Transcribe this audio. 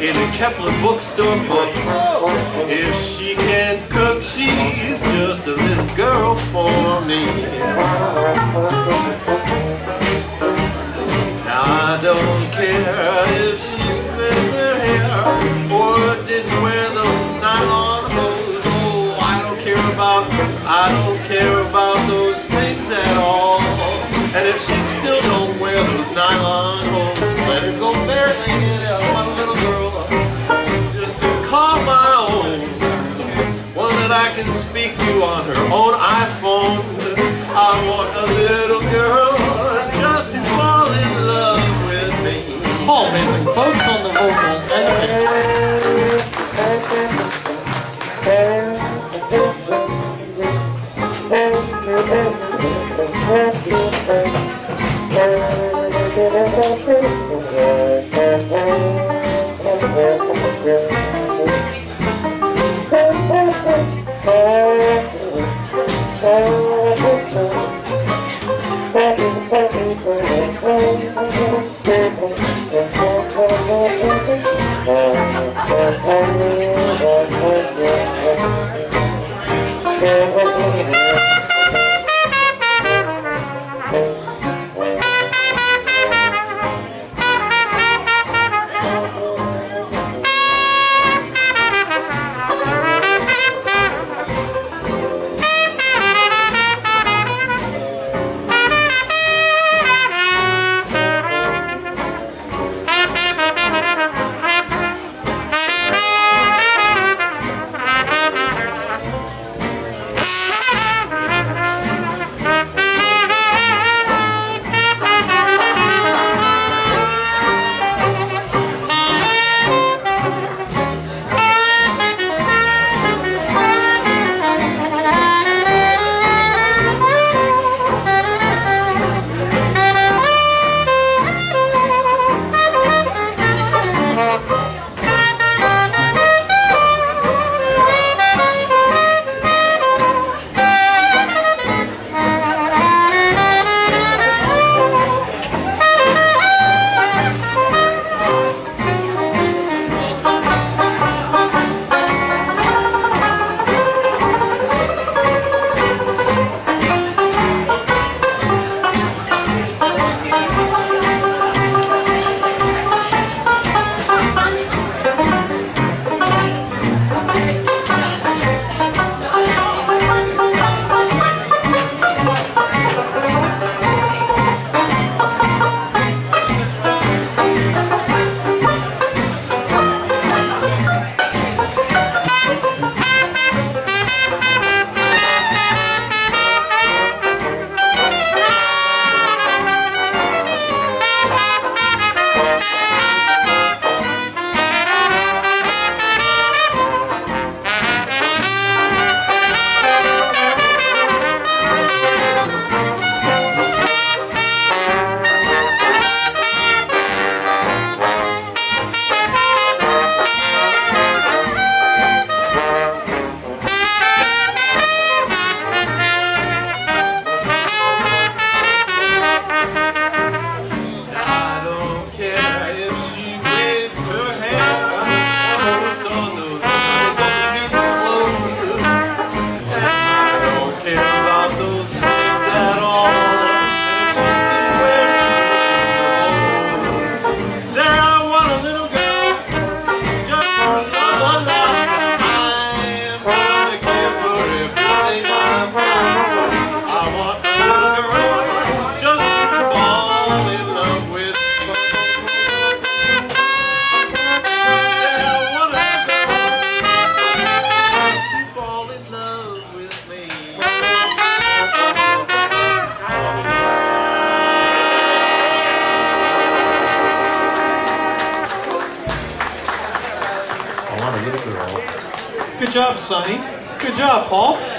in a Kepler bookstore books. If she can't cook, she's just a little girl for me. Now I don't care if she wears her hair or didn't wear those nylon hose. Oh, I don't care about those things at all. And if she still don't wear those nylon hose, let her go bare legged out, my little girl, just to call my own, one that I can speak to on her own iPhone. I want a little girl just to fall in love with me. Paul Mehling, folks, on the vocal and Good job, Sonny. Good job, Paul.